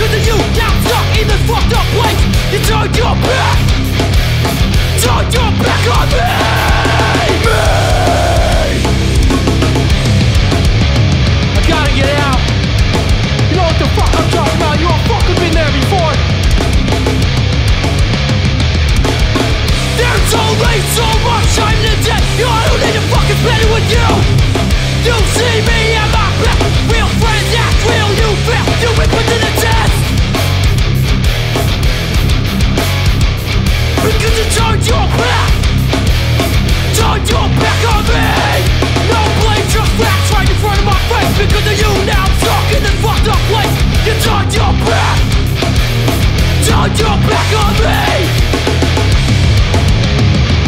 'Cause of you, now I'm stuck in this fucked up place. You turn your back on me. I gotta get out. You know what the fuck I'm talking about. You all fucking been there before. There's only so much time in the day. You know I don't need to fucking spend it with you. You see me in my back. Real friends act real, you feel. You've been put to the test because you turned your back. Turned your back on me. No blame, just facts right in front of my face. Because of you, now I'm stuck in this fucked up place. You turned your back. Turned your back on me.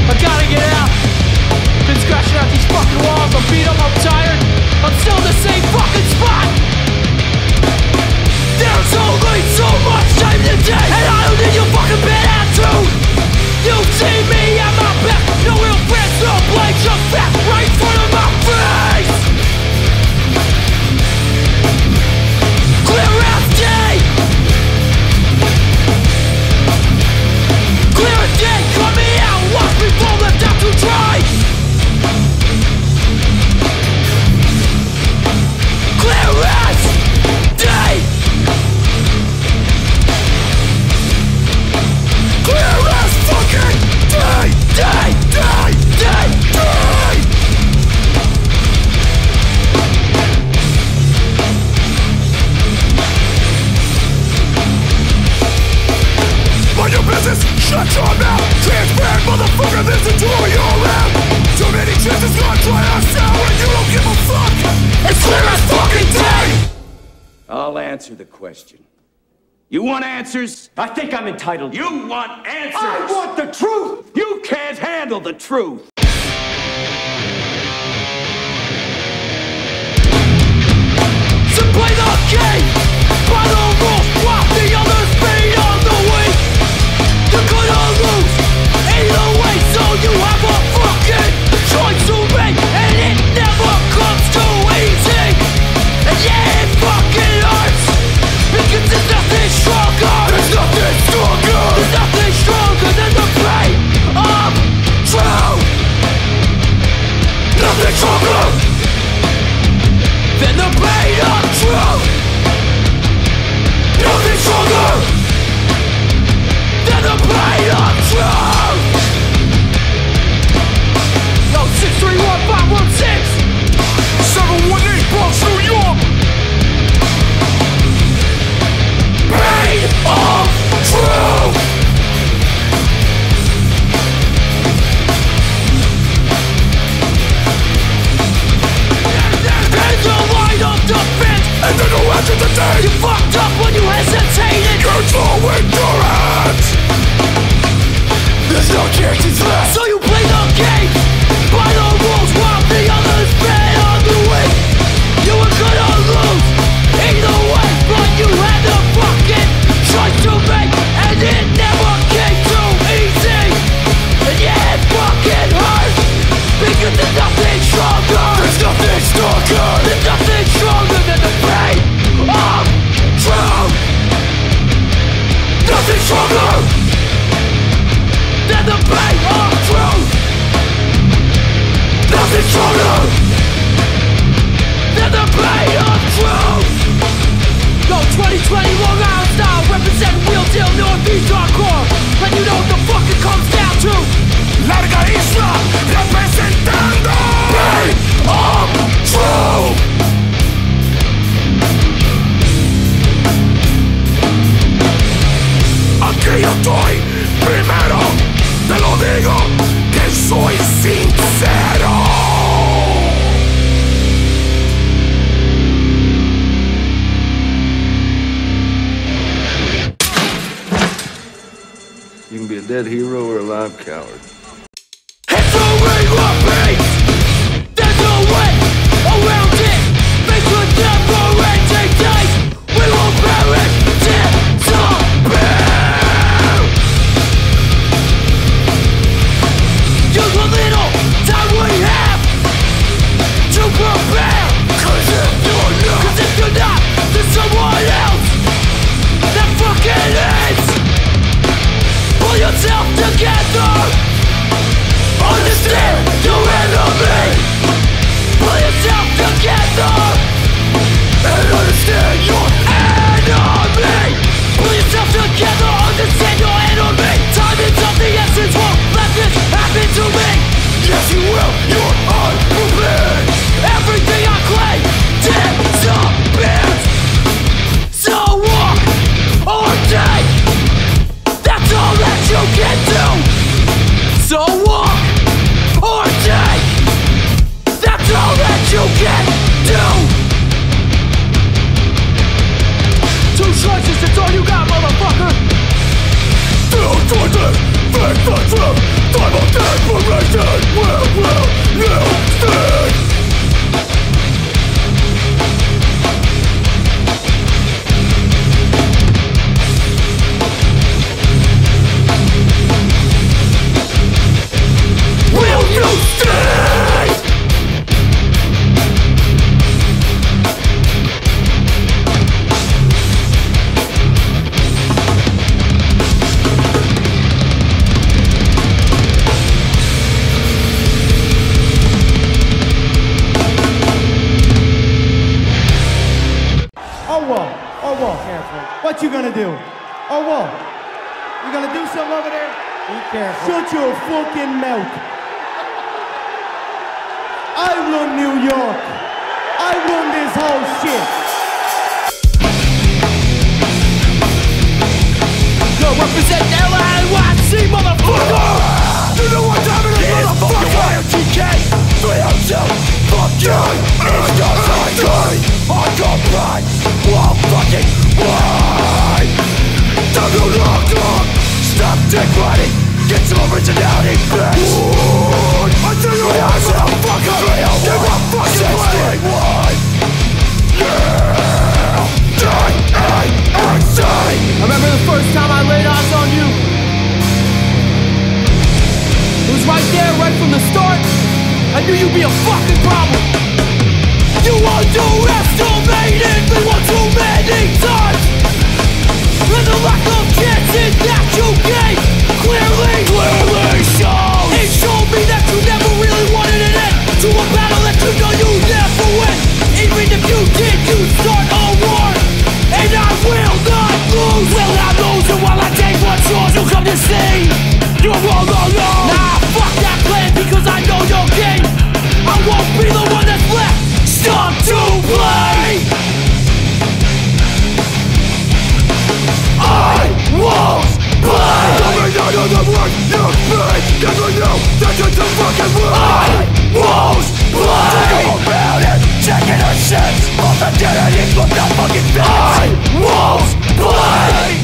I gotta get out. Been scratching out these fucking walls. I'm beat up, I'm tired. I'm still in the same fucking spot. There's only so much time to take, and I don't need your fucking bad attitude. You see me at my back. No real friends, no blame, just facts right in front of my face. Clear as day. Clear as day, cut me out. Watch me fall left out to dry. Clear as day. Clear as fucking day. Day, day, day, day. Mind your business, shut your mouth. Transparent motherfucker, listen to who you're at. Too many chances gone dry on sour, and you don't give a fuck. It's clear as fucking day. I'll answer the question. You want answers? I think I'm entitled. You want answers? I want the truth. You can't handle the truth. So play the game. By the rules, drop the others, be on the way. You're gonna lose either way, so you have a fucking choice to make, and it never comes too easy. And yeah, it fucking hurts, because there's nothing stronger. There's nothing stronger. There's nothing stronger than the pain of truth. Nothing stronger than the pain of truth. Nothing stronger. The pain of truth. No 631-516 718 Bronx, New York. Pain of truth. There's no line of defense, and there's no answer today. You fucked up when you hesitated. You're so ignorant. There's no characters left. So you play the game by the rules, while the others fed on the wing. You were gonna lose either way, but you had the fucking choice to make, and it never came too easy. And yeah, it fucking hurts, because there's nothing stronger. There's nothing stronger. There's nothing stronger than the pain of truth. Nothing stronger than the pain of truth. Nothing stronger than the pain of truth. Yo, 2020 Long Island style, represent real deal Northeast hardcore. And you know what the fuck it comes down to. Larga Isla representando pain of truth. Aquí yo estoy primero. Te lo digo, que soy sincero. You can be a dead hero or a live coward. History repeats. There's no way around it. Faced with never-ending days, we will perish till prepare, 'cause if you're not, there's someone else. what you gonna do? Oh, whoa. You gonna do something over there? Be careful. Shut your fucking mouth. I run New York. I run this whole shit. Go represent LAYC, motherfucker! You know what time it is, motherfucker! YMTK, 302. Fuck you, it's just like me. I got pride, one fucking way. Don't go long, long. Stop dick riding, get some originality, bitch. I tell you what, motherfucker, give a fucking way. Yeah, D-A-X-A. Remember the first time I laid eyes on you? It was right there, right from the start. I knew you'd be a fucking problem. You underestimated me one too many times, and the lack of chances that you gave clearly shows. It showed me that you never really wanted an end to a battle that you know you never win. Even if you did, you'd start a war, and I will not lose. Will I lose you while I take what's yours? You come to see you're all alone. Nah, fuck that plan, because I know you're king. I won't be the one that's left. Stop to play. I won't play. Don't be none of the work you made. Never knew that you're the fucking world. I won't play. Think about it, checking our sense of identity, but not fucking fits. I won't play.